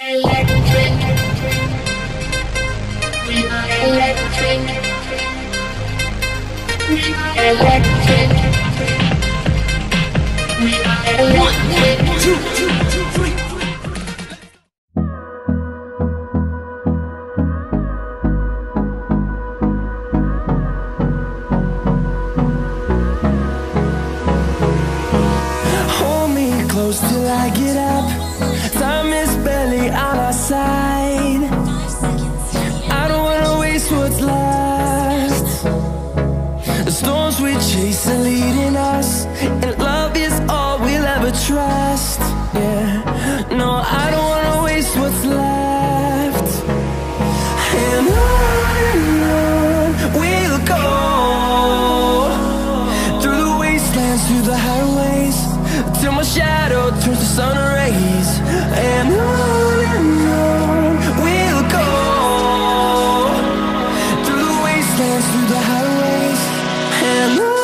Electric, we are electric, we are electric, we are electric. 1, 2, 3. Hold me close till I get up. Time is barely on our side. I don't wanna waste what's left. The storms we chase are leading us, and love is all we'll ever trust. Yeah, no, I don't wanna waste what's left. And on we'll go, through the wastelands, through the highways, till my shadow turns to sun rays. And on we'll go, through the wastelands, through the highways, and on we'll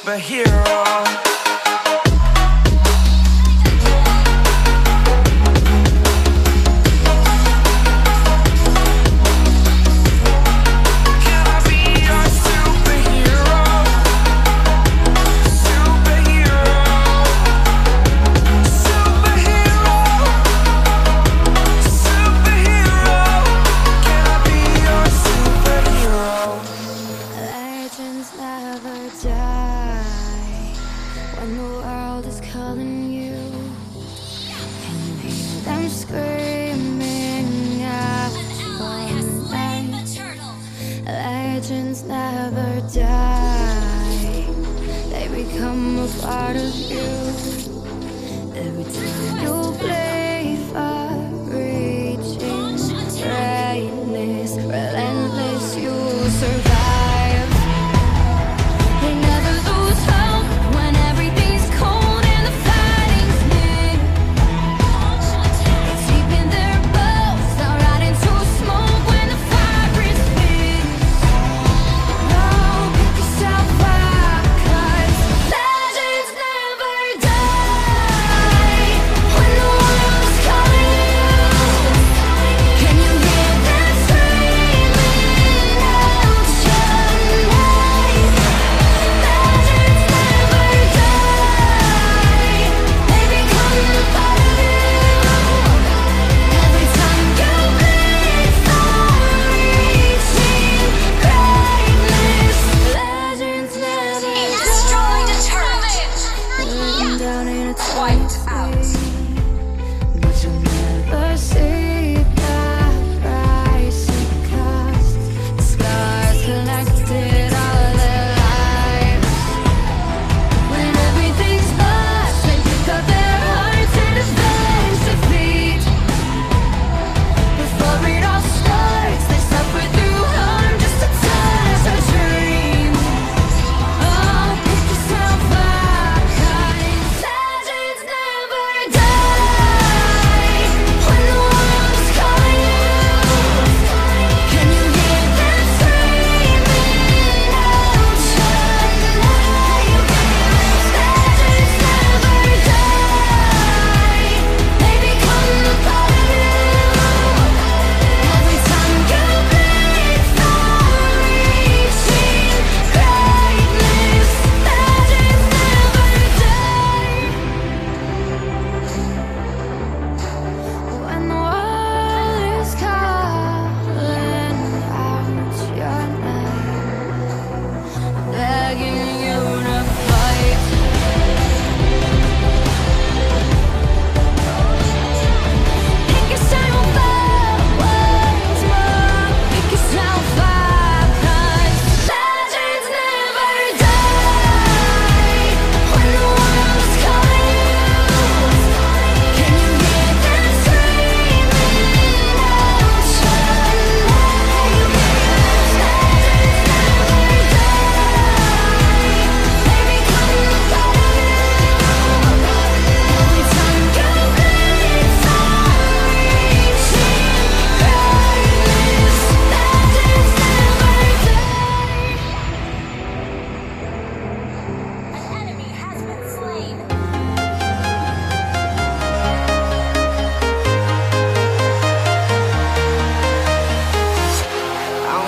superhero. Legends never die. They become a part of you. Every time you play far reaching greatness, relentless, you survive. They never lose hope when everything's cold and the fighting's near. It's deep in their bones, they'll ride into smoke when the fire is big.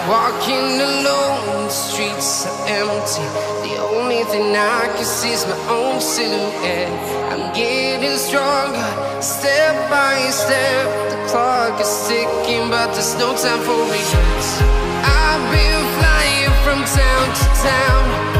Walking alone, the streets are empty. The only thing I can see is my own silhouette. I'm getting stronger, step by step. The clock is ticking, but there's no time for regrets. I've been flying from town to town.